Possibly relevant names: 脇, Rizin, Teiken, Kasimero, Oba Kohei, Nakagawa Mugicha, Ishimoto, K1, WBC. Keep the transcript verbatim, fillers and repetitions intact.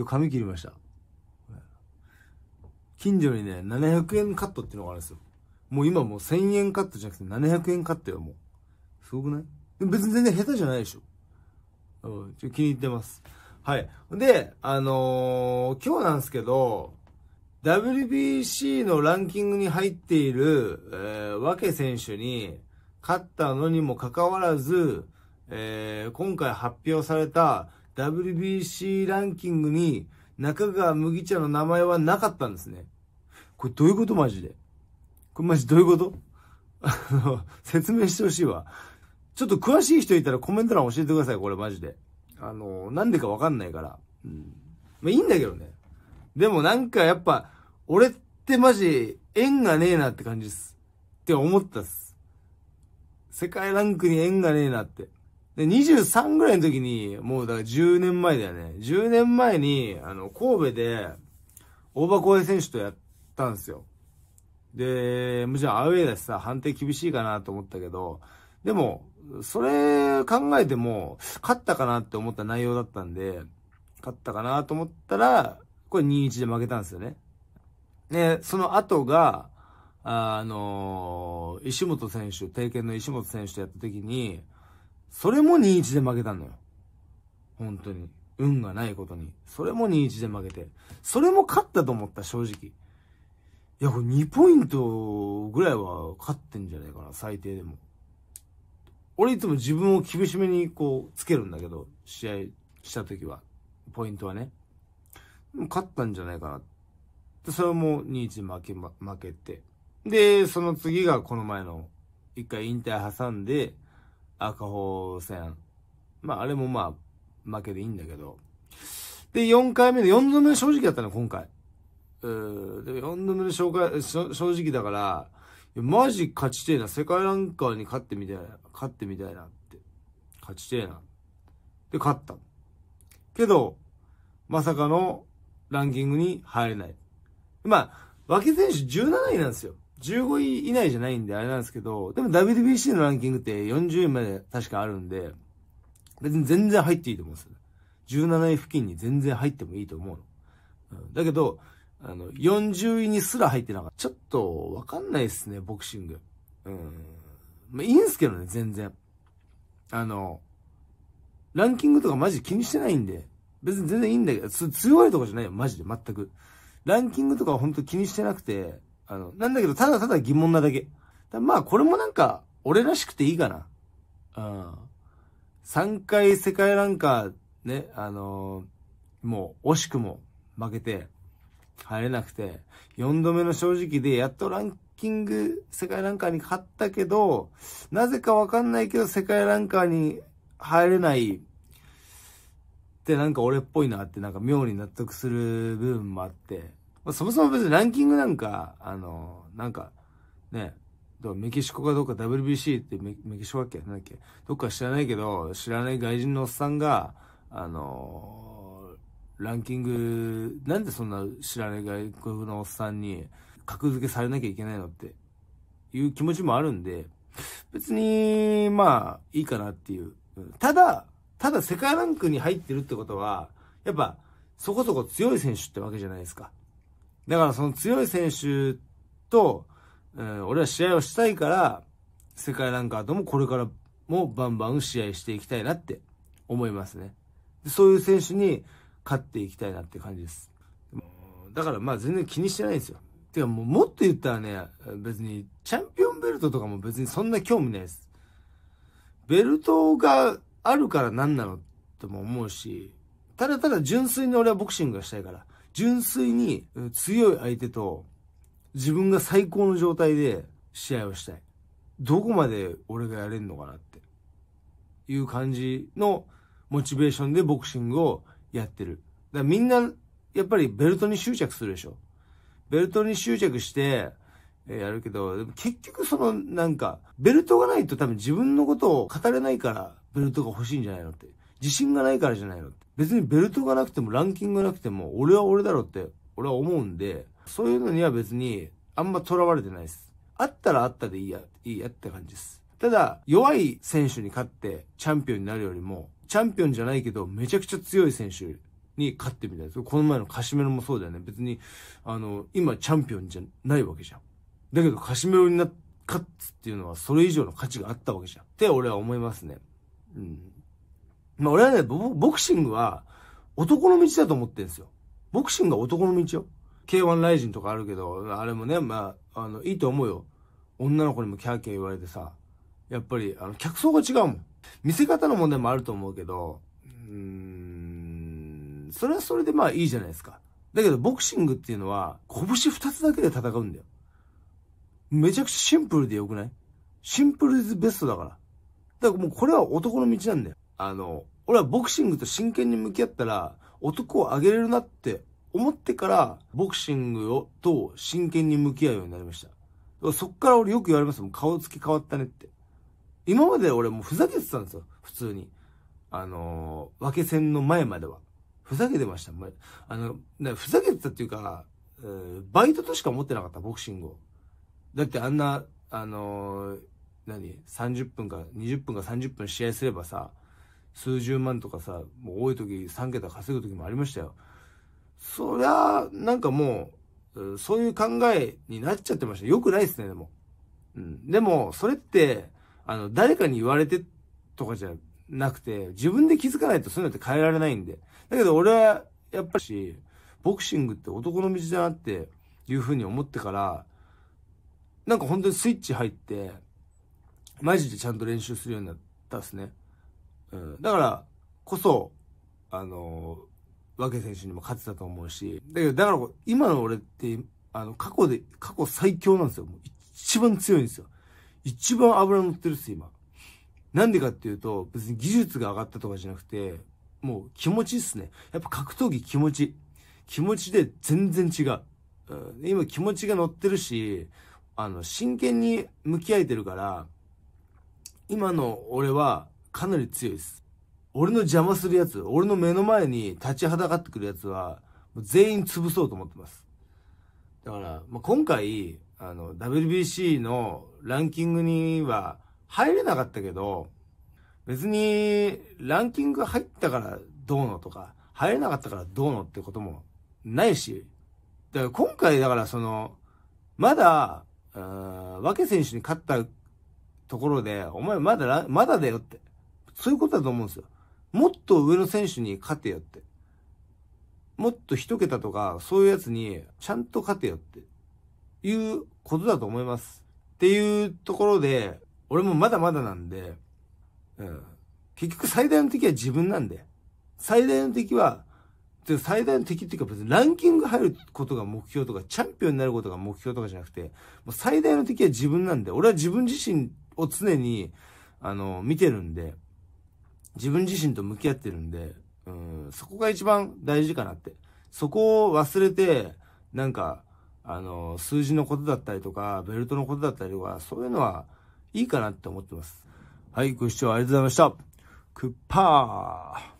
今日髪切りました。近所にね、ななひゃくえんカットっていうのがあるんですよ。もう今もうせんえんカットじゃなくてななひゃくえんカットよ、もう。すごくない？でも別に全然下手じゃないでしょ。うん、ちょっと気に入ってます。はい。で、あのー、今日なんですけど、ダブリュービーシー のランキングに入っている、えー、脇選手に勝ったのにもかかわらず、えー、今回発表された ダブリュービーシー ランキングに中川麦茶の名前はなかったんですね。これどういうことマジで。これマジどういうことあの、説明してほしいわ。ちょっと詳しい人いたらコメント欄教えてください、これマジで。あのー、なんでかわかんないから。うん。まあいいんだけどね。でもなんかやっぱ、俺ってマジ縁がねえなって感じです。って思ったっす。世界ランクに縁がねえなって。で、にじゅうさんぐらいの時に、もうだからじゅうねんまえだよね。じゅうねんまえに、あの、神戸で、大場浩平選手とやったんですよ。で、もちろんアウェーだしさ、判定厳しいかなと思ったけど、でも、それ考えても、勝ったかなって思った内容だったんで、勝ったかなと思ったら、これ にたいいち で負けたんですよね。で、その後が、あのー、石本選手、帝拳の石本選手とやった時に、それも にたいいち で負けたのよ。本当に。運がないことに。それも にたいいち で負けて。それも勝ったと思った、正直。いや、これにポイントぐらいは勝ってんじゃないかな、最低でも。俺いつも自分を厳しめにこう、つけるんだけど、試合した時は。ポイントはね。勝ったんじゃないかな。で、それも にたいいち 負け、ま、負けて。で、その次がこの前の、一回引退挟んで、赤穂戦。まあ、あれもまあ、負けでいいんだけど。で、よんかいめで、よんどめの正直だったね、今回。うー、でもよんどめの正直、正直だから、マジ勝ちてえな。世界ランカーに勝ってみたいな。勝ってみたいなって。勝ちてえな。で、勝った。けど、まさかの、ランキングに入れない。まあ、脇選手じゅうなないなんですよ。じゅうごい以内じゃないんであれなんですけど、でも ダブリュービーシー のランキングってよんじゅういまで確かあるんで、別に全然入っていいと思うんですよ。じゅうなない付近に全然入ってもいいと思うの。うん、だけど、あの、よんじゅういにすら入ってなかった。ちょっとわかんないっすね、ボクシング。うん。まあいいんすけどね、全然。あの、ランキングとかマジ気にしてないんで、別に全然いいんだけど、強いとかじゃないよ、マジで、全く。ランキングとかは本当気にしてなくて、あの、なんだけど、ただただ疑問なだけ。だまあ、これもなんか、俺らしくていいかな。うん。さんかい世界ランカー、ね、あのー、もう、惜しくも負けて、入れなくて、よんどめの正直で、やっとランキング、世界ランカーに勝ったけど、なぜかわかんないけど、世界ランカーに入れない、ってなんか俺っぽいなってなんか妙に納得する部分もあって、まあ、そもそも別にランキングなんか、あのー、なんかね、メキシコかどっか ダブリュービーシー ってメキシコだっけなんだっけどっか知らないけど、知らない外人のおっさんが、あのー、ランキング、なんでそんな知らない外国のおっさんに格付けされなきゃいけないのっていう気持ちもあるんで、別に、まあ、いいかなっていう。ただ、ただ世界ランクに入ってるってことは、やっぱそこそこ強い選手ってわけじゃないですか。だからその強い選手と、うん、俺は試合をしたいから、世界ランカーともこれからもバンバン試合していきたいなって思いますね。でそういう選手に勝っていきたいなって感じです。だからまあ全然気にしてないんですよ。てかもうもっと言ったらね、別にチャンピオンベルトとかも別にそんな興味ないです。ベルトが、あるから何なのとも思うし、ただただ純粋に俺はボクシングがしたいから、純粋に強い相手と自分が最高の状態で試合をしたい。どこまで俺がやれんのかなっていう感じのモチベーションでボクシングをやってる。だからみんなやっぱりベルトに執着するでしょ。ベルトに執着してやるけど、結局そのなんかベルトがないと多分自分のことを語れないから、ベルトが欲しいんじゃないのって。自信がないからじゃないのって。別にベルトがなくてもランキングがなくても俺は俺だろって俺は思うんで、そういうのには別にあんま囚われてないです。あったらあったでいいや、いいやって感じです。ただ、弱い選手に勝ってチャンピオンになるよりも、チャンピオンじゃないけどめちゃくちゃ強い選手に勝ってみたいです。この前のカシメロもそうだよね。別にあの今チャンピオンじゃないわけじゃん。だけどカシメロになっ勝つっていうのはそれ以上の価値があったわけじゃんって俺は思いますね。うん。まあ俺はね、ボ、ボクシングは男の道だと思ってるんですよ。ボクシングは男の道よ。ケーワン ライジンとかあるけど、あれもね、まあ、あの、いいと思うよ。女の子にもキャーキャー言われてさ、やっぱり、あの、客層が違うもん。見せ方の問題もあると思うけど、うーん、それはそれでまあいいじゃないですか。だけどボクシングっていうのは、拳二つだけで戦うんだよ。めちゃくちゃシンプルでよくない？シンプルイズベストだから。だからもうこれは男の道なんだよ。あの、俺はボクシングと真剣に向き合ったら、男をあげれるなって思ってから、ボクシングをと真剣に向き合うようになりました。だからそっから俺よく言われますもん。顔つき変わったねって。今まで俺もうふざけてたんですよ。普通に。あの、分け戦の前までは。ふざけてました。あの、ね、ふざけてたっていうか、えー、バイトとしか思ってなかった、ボクシングを。だってあんな、あのー、何 ?さんじゅっぷんか、にじゅっぷんかさんじゅっぷん試合すればさ、数十万とかさ、もう多い時さんけた稼ぐ時もありましたよ。そりゃ、なんかもう、そういう考えになっちゃってました。よくないですね、でも。うん。でも、それって、あの、誰かに言われてとかじゃなくて、自分で気づかないとそういうのって変えられないんで。だけど俺は、やっぱし、ボクシングって男の道だなっていう風に思ってから、なんか本当にスイッチ入って、マジでちゃんと練習するようになったっすね。うん。だから、こそ、あの、脇選手にも勝てたと思うし、だけど、だから今の俺って、あの、過去で、過去最強なんですよ。もう一番強いんですよ。一番脂乗ってるっす、今。なんでかっていうと、別に技術が上がったとかじゃなくて、もう気持ちっすね。やっぱ格闘技気持ち。気持ちで全然違う。うん。今気持ちが乗ってるし、あの、真剣に向き合えてるから、今の俺はかなり強いです。俺の邪魔するやつ、俺の目の前に立ちはだかってくるやつは、全員潰そうと思ってます。だから、まあ、今回、あの、ダブリュービーシー のランキングには入れなかったけど、別にランキング入ったからどうのとか、入れなかったからどうのってこともないし、だから今回だからその、まだ、脇選手に勝ったところで、お前まだ、まだだよって。そういうことだと思うんですよ。もっと上の選手に勝てよって。もっと一桁とか、そういうやつにちゃんと勝てよって。いうことだと思います。っていうところで、俺もまだまだなんで、うん、結局最大の敵は自分なんで。最大の敵は、最大の敵っていうか別にランキング入ることが目標とかチャンピオンになることが目標とかじゃなくて、もう最大の敵は自分なんで、俺は自分自身を常に、あの、見てるんで、自分自身と向き合ってるんで、うん、そこが一番大事かなって。そこを忘れて、なんか、あの、数字のことだったりとか、ベルトのことだったりとか、そういうのはいいかなって思ってます。はい、ご視聴ありがとうございました。クッパー。